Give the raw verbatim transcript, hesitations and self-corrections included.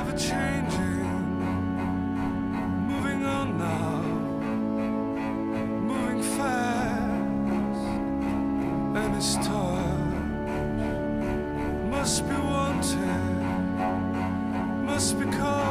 ever changing, moving on now, moving fast, and its touch must be wanted, must be caught.